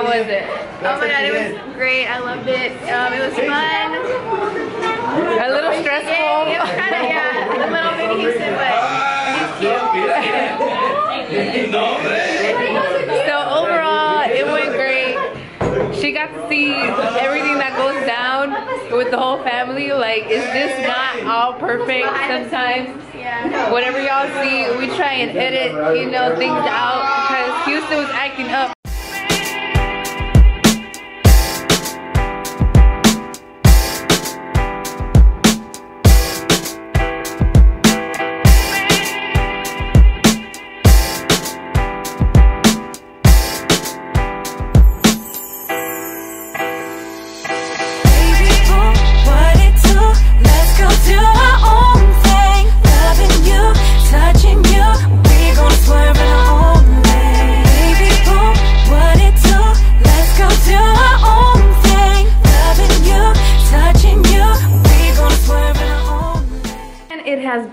How was it? Oh my god, it was great. I loved it. It was fun. A little stressful. Yeah, it was kind of, yeah, a little bit Houston, but it's cute. So overall, it went great. She got to see everything that goes down with the whole family. Like, it's just not all perfect sometimes. Whatever y'all see, we try and edit, you know, things out because Houston was acting up.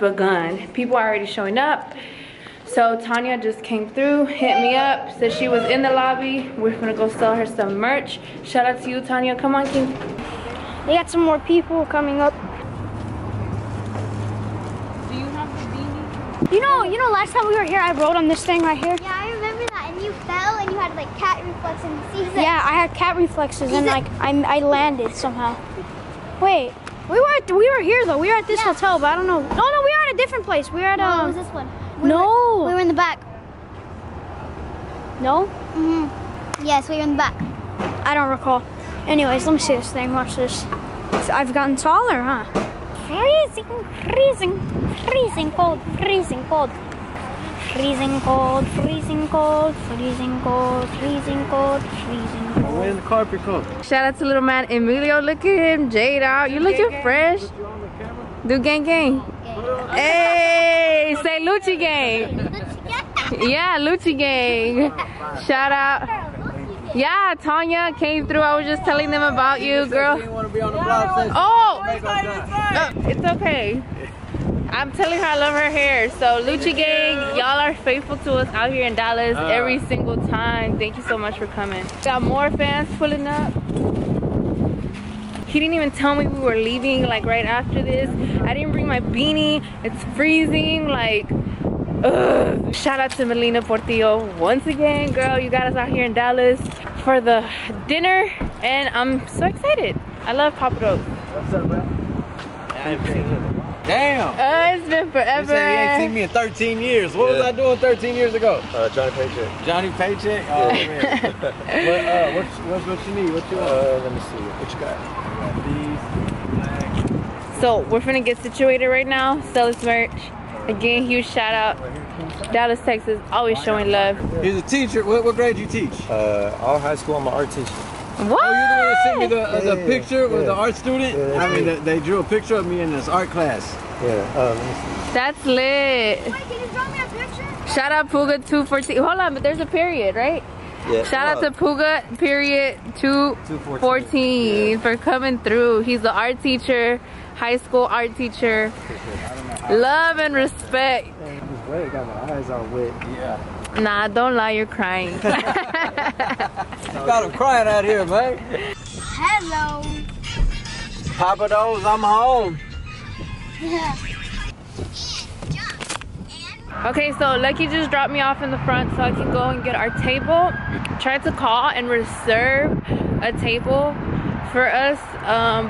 Begun. People are already showing up. So Tanya just came through, hit me up, said she was in the lobby. We're gonna go sell her some merch. Shout out to you, Tanya. Come on, King. We got some more people coming up. Do you have the beanie? You know, last time we were here, I rode on this thing right here. Yeah, I remember that. And you fell, and you had like cat reflexes. Yeah, I had cat reflexes, and like I landed somehow. Wait. We were here though. We were at this hotel, but I don't know. No, no, we were at a different place. We were at no, it was this one. We were in the back. No? Mm-hmm. Yes, we were in the back. I don't recall. Anyways, let me see this thing. Watch this. I've gotten taller, huh? Freezing cold. We're in the carpet coat. Shout out to little man Emilio. Look at him, Jada. You looking fresh. Do gang gang. Hey, say Lucci gang. Yeah, Lucci gang. Shout out. Yeah, Tanya came through. I was just telling them about you, girl. Oh, it's okay. I'm telling her I love her hair. So Lucci gang, y'all are faithful to us out here in Dallas every single time. Thank you so much for coming. We got more fans pulling up. He didn't even tell me we were leaving like right after this. I didn't bring my beanie. It's freezing, like, ugh. Shout out to Melina Portillo once again, girl. You got us out here in Dallas for the dinner, and I'm so excited. I love Papadeaux. What's up, bro? Damn! It's been forever. You said he ain't seen me in 13 years. What was I doing 13 years ago? Johnny Paycheck. Johnny Paycheck? Oh, man. What you need? What you want? Let me see. What you got? These. So, we're finna get situated right now. Sell this merch. Again, huge shout out. Dallas, Texas. Always showing love. He's a teacher. What grade you teach? All high school. I'm an art teacher. What? Oh, you're the one that sent me the picture with the art student? Yeah, I mean, they drew a picture of me in this art class. Yeah, let me see. That's lit. Wait, can you draw me a picture? Shout out Puga214. Hold on, but there's a period, right? Yeah. Shout out to Puga, period, 214 for coming through. He's the art teacher, high school art teacher. Love and respect. I got my eyes all wet. Yeah. Nah, don't lie, you're crying. You got him crying out here, man. Hello. Papadeaux, I'm home. Yeah. Okay, so Lucky just dropped me off in the front so I can go and get our table. Tried to call and reserve a table for us,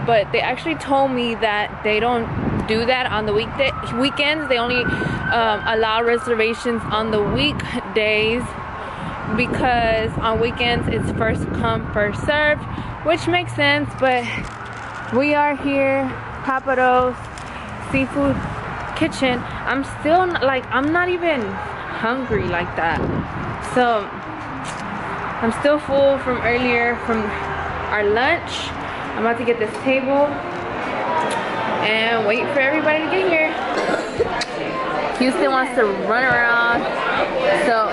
but they actually told me that they don't do that on the weekends. They only allow reservations on the weekdays because on weekends it's first come, first served, which makes sense. But we are here, Papadeaux Seafood Kitchen. I'm still like, I'm not even hungry like that, so I'm still full from earlier from our lunch. I'm about to get this table and wait for everybody to get here. Houston wants to run around, so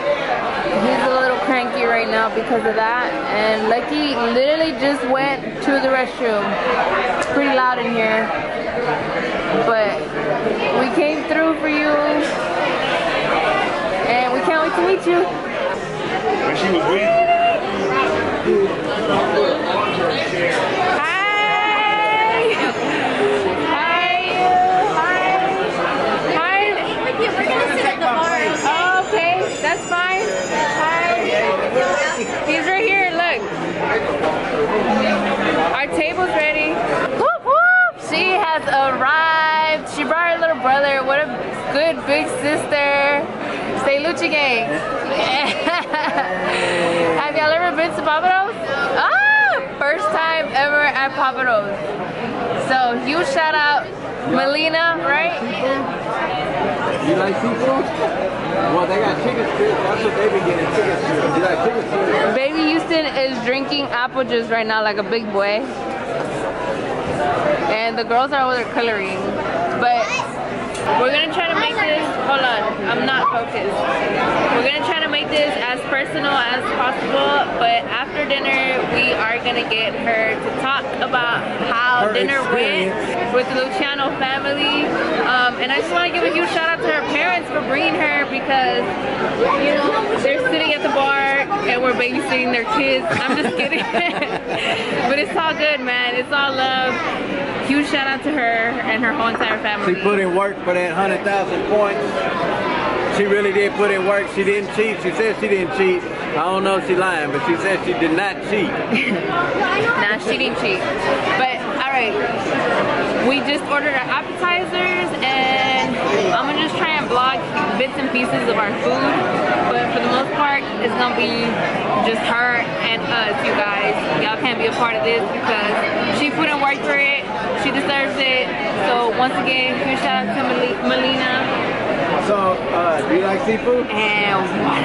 he's a little cranky right now because of that. And Lucky literally just went to the restroom. It's pretty loud in here, but we came through for you, and we can't wait to meet you. When she was with Arrived. She brought her little brother. What a good big sister. Say Lucha Gang. Have y'all ever been to Papadeaux? Oh, first time ever at Papadeaux. So huge shout out, Melina, right? You like seafood? Well, they got tickets too. That's what they be getting tickets to. You like tickets too? Baby Houston is drinking apple juice right now like a big boy. And the girls are over there coloring, but we're gonna try to make this, hold on, I'm not focused. We're gonna try to make this as personal as possible, but after dinner we are gonna get her to talk about how dinner went with the Luciano family. And I just want to give a huge shout out to her parents for bringing her, because you know they're sitting at the bar and we're babysitting their kids. I'm just kidding. But it's all good, man, it's all love. Huge shout out to her and her whole entire family. She put in work for that 100,000 points. She really did put in work. She didn't cheat. She said she didn't cheat. I don't know if she's lying, but she said she did not cheat. Nah, she didn't cheat. But, alright. We just ordered our appetizers, and I'm gonna just try and vlog bits and pieces of our food. But for the most part, it's gonna be just her and us, you guys. Y'all can't be a part of this because she put in work for it. She deserves it. So once again, huge shout out to Melina. So, do you like seafood? And what?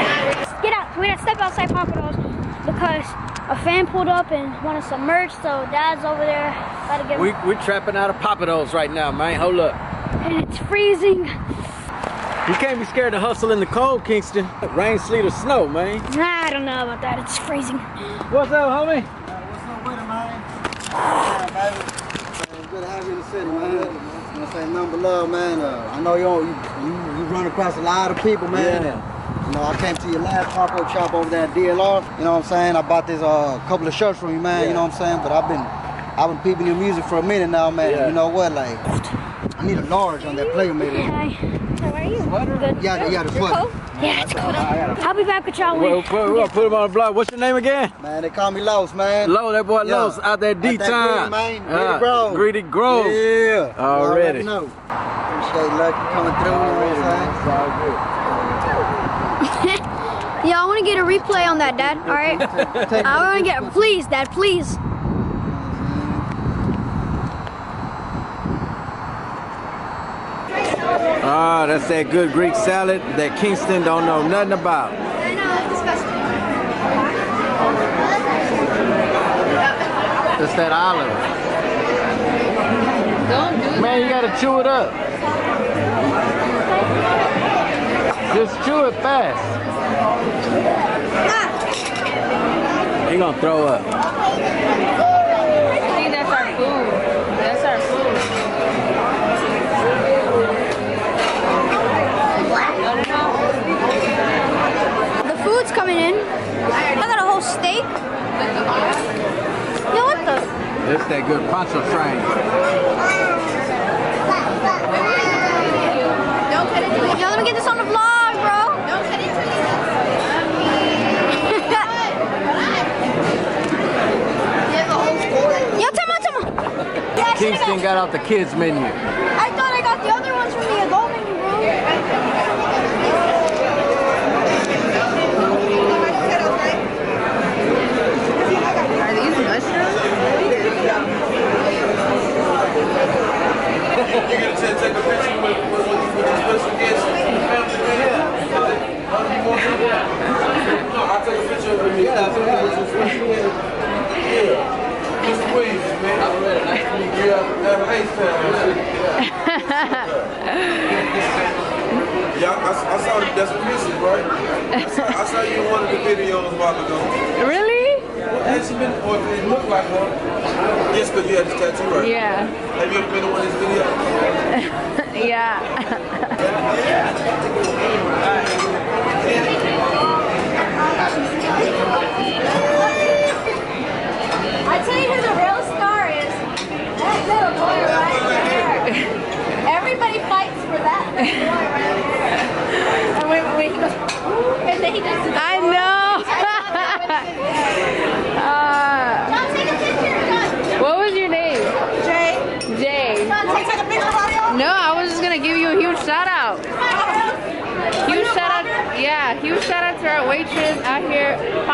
Get out. We're gonna step outside Papadeaux because a fan pulled up and wanted some merch. So Dad's over there. Gotta get. We're trapping out of Papadeaux right now, man. Hold up. And it's freezing. You can't be scared to hustle in the cold, Kingston. Rain, sleet, or snow, man. Nah, I don't know about that. It's freezing. What's up, homie? What's up with it, man? Good to have you in the city, man. You know, say nothing but love, man. I know you run across a lot of people, man. Yeah. You know, I came to your last taco shop over there at DLR. You know what I'm saying? I bought this couple of shirts from you, man. Yeah. You know what I'm saying? But I've been peeping your music for a minute now, man. Yeah. You know what? Like, I need a large on that player, man. Hi. How are you? Good. Yeah, you got a sweater. Yeah, it's cold. I'll be back with y'all. We'll put him on the vlog. What's your name again? Man, they call me Los, man. Low, that boy Los, yeah. Out there D-Time. Greedy Grove. Yeah. Already. Appreciate Lucky coming through. Already, it's all good. Yeah, I want to get a replay on that, Dad. All right? I want to get, please, Dad, please. Ah, that's that good Greek salad that Kingston don't know nothing about. I know, it's disgusting. It's that olive. Don't do that. Man, you gotta chew it up. Just chew it fast. Ah. You're gonna throw up. I think that's our food. That's our food. The food's coming in. I got a whole steak. Yo, what the? That's that good poncho train. Don't cut it to me. Yo, let me get this on the vlog, bro. Don't cut it to me. Yo, tell me. Kingston got out the kids menu. I thought I got the other ones from the adult menu, bro.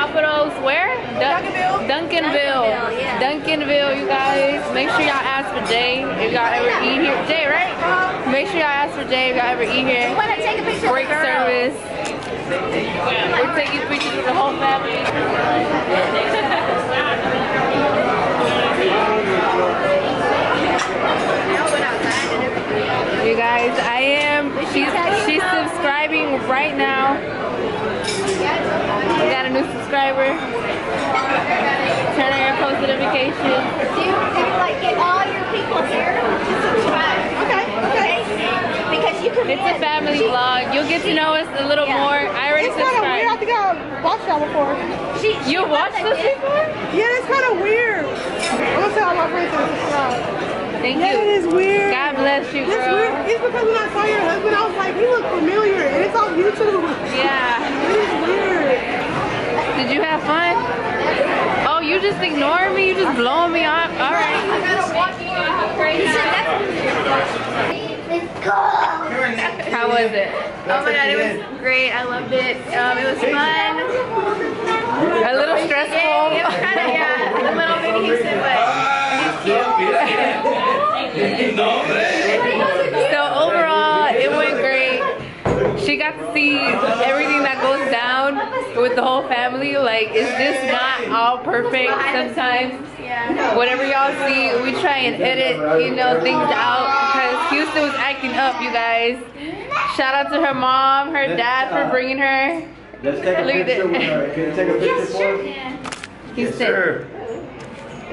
Papadeaux where? Duncanville. Yeah. Duncanville, you guys. Make sure y'all ask for Jay if y'all ever eat here. Jay, right? Make sure y'all ask for Jay if y'all ever eat here. You wanna take a picture? Great service. We're taking pictures with the whole family. You guys, I am. She's subscribing right now. We got a new subscriber. Turn on your post notifications. Do you like get all your people here? Okay. Because you can. It's a family vlog. You'll get to know us a little more. I already subscribed. It's kind of weird. I think I've watched that before. You watched this before? Yeah, it's kind of weird. I'm gonna tell all my friends to subscribe. Thank you. That is weird. God bless you, girl. It's weird. It's because when I saw your husband, I was like, he looks familiar, and it's on YouTube. Yeah. It is weird. Did you have fun? Oh, you just ignored me? You just blowing me off? All right. I gotta walk you out right now. Let's go. How was it? Oh my God, it was great. I loved it. It was fun. A little stressful. It was kind of, a little bit Houston, but... So overall, it went great. She got to see everything that goes down with the whole family. Like, it's just not all perfect sometimes. Whatever y'all see, we try and edit, things out because Houston was acting up, you guys. Shout out to her mom, her dad for bringing her. Let's take a picture with her. Can you take a picture for her? Houston,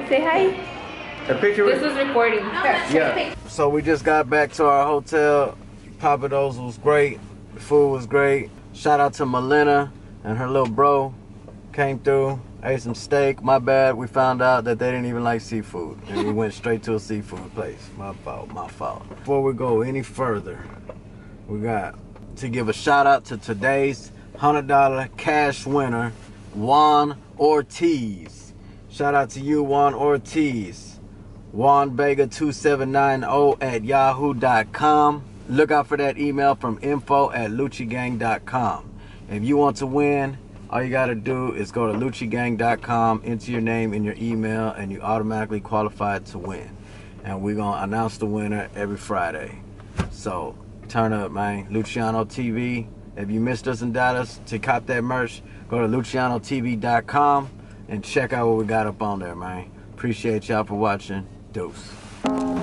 say hi. A picture this was recording. Yeah. So we just got back to our hotel. Papadeaux was great. The food was great. Shout out to Melina and her little bro. Came through, ate some steak. My bad. We found out that they didn't even like seafood. And we went straight to a seafood place. My fault. Before we go any further, we got to give a shout out to today's $100 cash winner, Juan Ortiz. Shout out to you, Juan Ortiz. Juanvega2790 at yahoo.com. Look out for that email from info@luccigang.com. If you want to win, all you got to do is go to luccigang.com, enter your name and your email, and you automatically qualify to win. And we're going to announce the winner every Friday. So turn up, man. Luciano TV. If you missed us and doubt us, to cop that merch, go to luccianotv.com and check out what we got up on there, man. Appreciate y'all for watching. Deuce.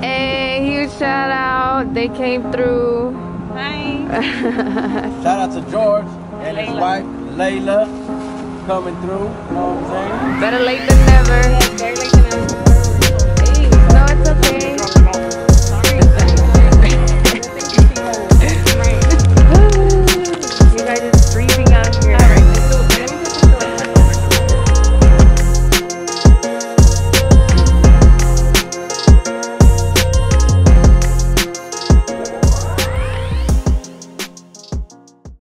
Hey, huge shout out. They came through. Hi. Shout out to George and his wife, Layla, coming through. You know what I'm saying? Better late than never. Better late than never. Hey, no, it's okay.